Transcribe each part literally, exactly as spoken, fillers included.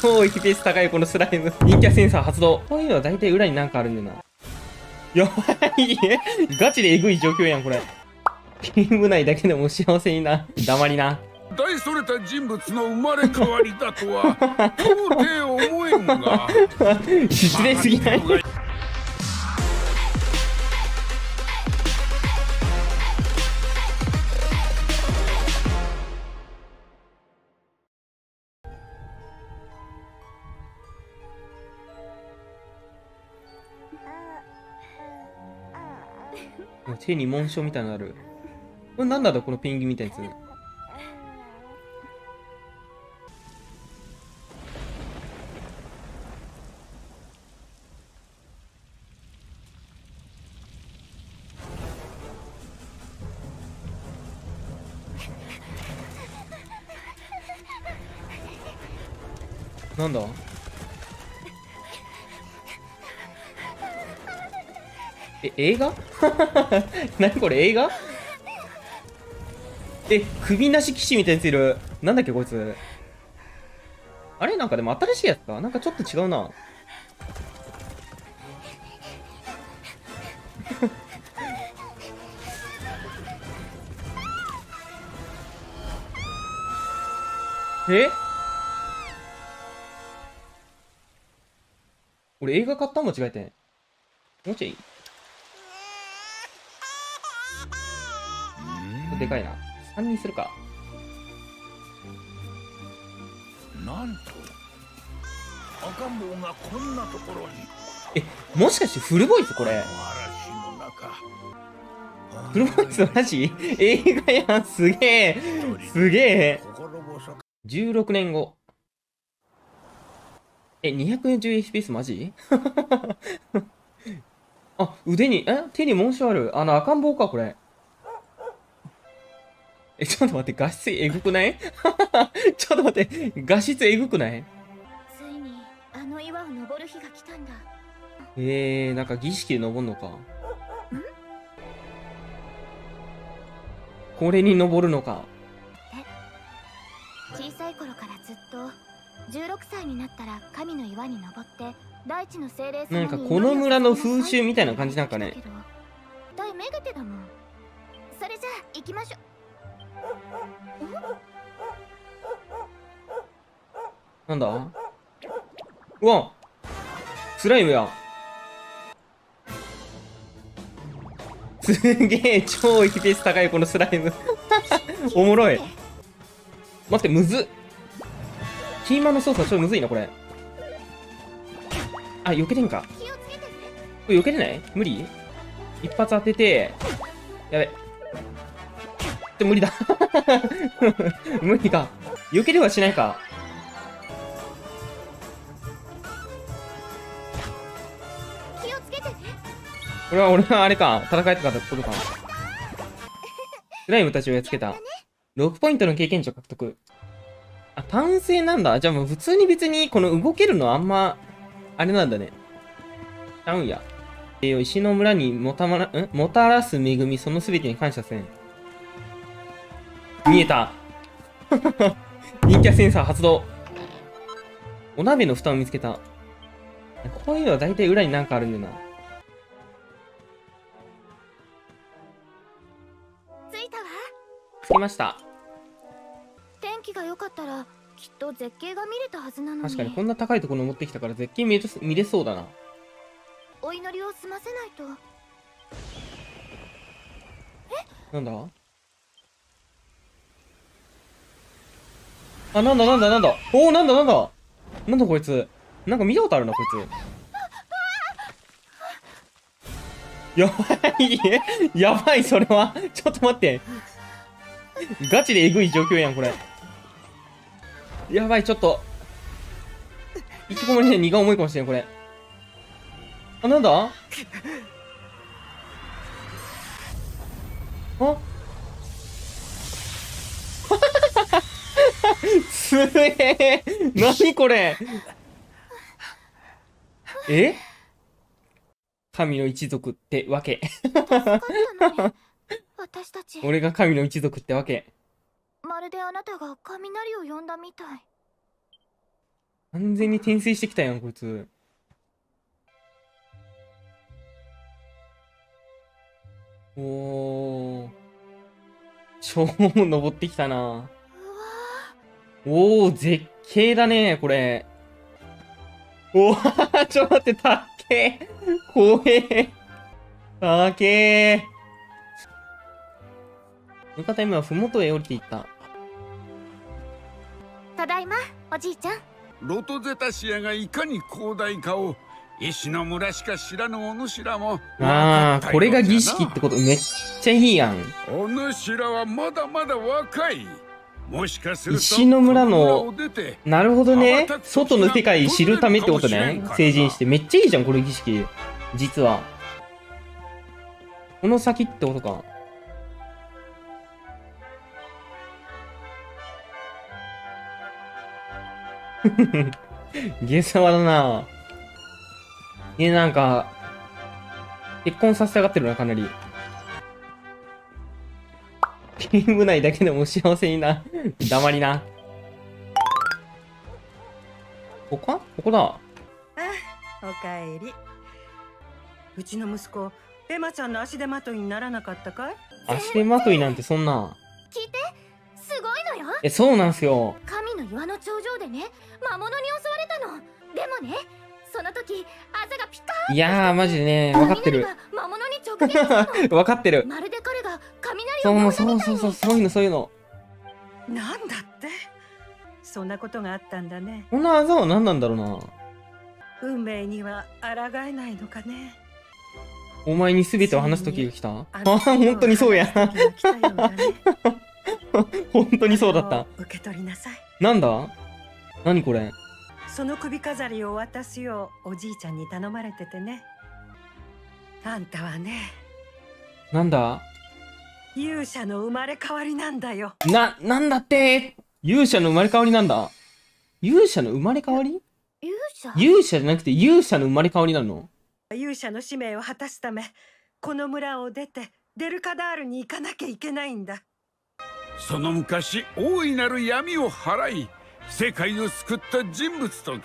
超 エフピーエス 高いこのスライム。陰キャセンサー発動。こういうのは大体裏になんかあるんだよな。やばい。ガチでエグい状況やん、これ。ゲーム内だけでも幸せにな。黙りな。大それた人物の生まれ変わりだとは、到底思えんが。失礼すぎない。手に紋章みたいなのある。これ何なんだこのペンギンみたいなやつ。なんだえ、映画何これ映画え、首なし騎士みたいなやついる。なんだっけこいつ。あれなんかでも新しいやつかなんかちょっと違うな。え俺映画買ったん間違えてん。もうちょいでかいな。さんにんするか。なんと赤ん坊がこんなところに。え、もしかしてフルボイスこれ。フルボイスの話映画やん。すげえすげえ。じゅうろくねんご。え、にひゃくじゅうエフピーエス マジあ、腕に、え、手に紋章ある。あの赤ん坊かこれ。え、ちょっと待って、画質えぐくない？ちょっと待って、画質えぐくない？ついにあの岩を登る日が来たんだ。えー、なんか儀式で登るのか。これに登るのか。え、小さい頃からずっとじゅうろくさいになったら神の岩に登って大地の精霊様に。なんかこの村の風習みたいな感じなんかね。大目当てだもん。それじゃあ行きましょう。なんだ？うわ、スライムや。すげえ超 エフピーエス 高いこのスライム。おもろい。待ってむずっ。キーマンの操作ちょっとむずいなこれ。あ、避けてんか。これ避けれない？無理？一発当てて。やべ。って無理だ。無理か。避けれはしないか。気をつけてね。これは俺があれか、戦えたかってことか。スライムたちをやっつけた。ろくポイントの経験値を獲得。あ、単成なんだ。じゃあもう普通に別にこの動けるのはあんまあれなんだね。ちゃうんや。えー、石の村にもたまらんもたらす恵み、そのすべてに感謝せん。見えた。陰キャセンサー発動。お鍋の蓋を見つけた。こういうのは大体裏になんかあるんだよな。着いたわ。着きました。天気が良かったらきっと絶景が見れたはずなのに。確かにこんな高いところに持ってきたから絶景見れ、見れそうだな。お祈りを済ませないと。え？なんだ？あ、なんだなんだなんだ。おお、なんだなんだなんだこいつ。なんか見たことあるなこいつ。やばい。やばいそれは。ちょっと待って、ガチでエグい状況やんこれ。やばい、ちょっと引きこもりで荷が重いかもしれんこれ。あ、なんだ。あすげえ。何これ。え、神の一族ってわけ。私たち。俺が神の一族ってわけ。まるであなたが雷を呼んだみたい。完全に転生してきたやん、こいつ。おー。正門登ってきたな。おお、絶景だね、これ。おー、ちょっと待って、たっけー。怖え。たっけー。向かった夢は麓へ降りていった。ただいま、おじいちゃん。ロトゼタシアがいかに広大かを、石の村しか知らぬお主らも。ああ、これが儀式ってこと、めっちゃいいやん。お主らはまだまだ若い。もしかすると石の村の、なるほどね。外の世界知るためってことね。成人して。めっちゃいいじゃん、これ儀式。実は。この先ってことか。ゲーサワだな。え、なんか、結婚させたがってるな、かなり。ゲーム内だけでも幸せにな。黙りな。ここか？ここだ。あ、おかえり。うちの息子、エマちゃんの足手まといにならなかったかい？足手まといなんてそんな。聞いて、すごいのよ。え、そうなんすよ。岩の頂上でね、魔物に襲われたの。でもね、その時あざがピカー。いやー、マジでね、分かってる。魔物に直撃。分かってる。まるで彼が雷を。そうそうそうそう、そういうのそういうの。なんだって。そんなことがあったんだね。このあざは何なんだろうな。運命には抗えないのかね。お前に全てを話す時が来た。ああ、本当にそうや。本当にそうだった。受け取りなさい。なんだ？何これ？その首飾りを渡すようおじいちゃんに頼まれててね。あんたはね。なんだ？勇者の生まれ変わりなんだよ。な、なんだって？勇者の生まれ変わりなんだ。勇者の生まれ変わり？勇者？勇者じゃなくて勇者の生まれ変わりなの？勇者の使命を果たすため、この村を出てデルカダールに行かなきゃいけないんだ。その昔、大いなる闇を払い、世界を救った人物と聞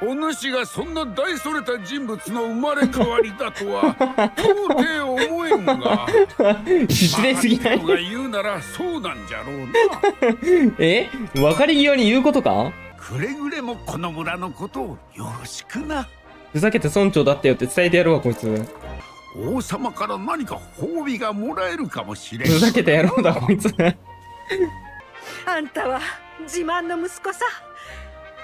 く。お主がそんな大それた人物の生まれ変わりだとは、到底思えんが。失礼すぎない？が言うならそうなんじゃろうな。え？分かり際に言うことか？くれぐれもこの村のことをよろしくな。ふざけて村長だったよって伝えてやるわ、こいつ。王様から何か褒美がもらえるかもしれん。ふざけてやろうだこいつ。あんたは自慢の息子さ。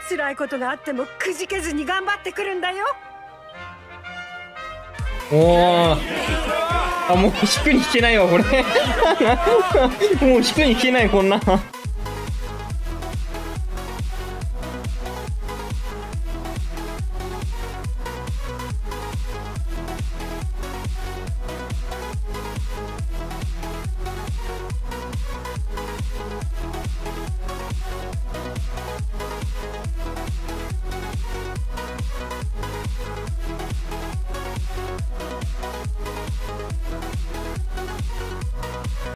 辛いことがあってもくじけずに頑張ってくるんだよ。おお。あ、もう引くに引けないわこれ。もう引くに引けないこんな。